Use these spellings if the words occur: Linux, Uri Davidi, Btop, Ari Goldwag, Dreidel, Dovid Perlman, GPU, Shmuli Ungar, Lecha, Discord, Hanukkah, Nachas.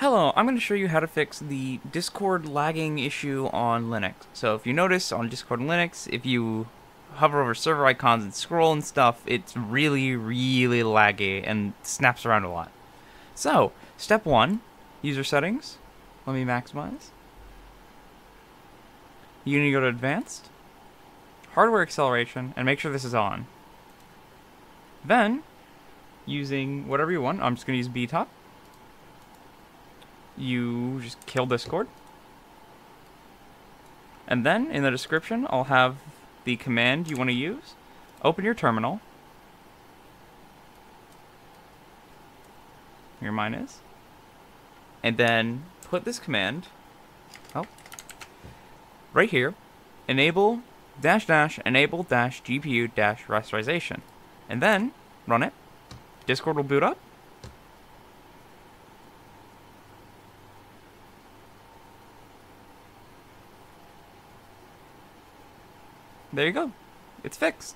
Hello, I'm going to show you how to fix the Discord lagging issue on Linux. So if you notice on Discord and Linux, if you hover over server icons and scroll and stuff, it's really laggy and snaps around a lot. So step one, user settings. Let me maximize. You need to go to advanced, hardware acceleration, and make sure this is on. Then, using whatever you want, I'm just going to use Btop. You just kill Discord. And then, in the description, I'll have the command you want to use. Open your terminal. Here mine is. And then, put this command, right here, enable --enable GPU rasterization. And then, run it. Discord will boot up. There you go. It's fixed.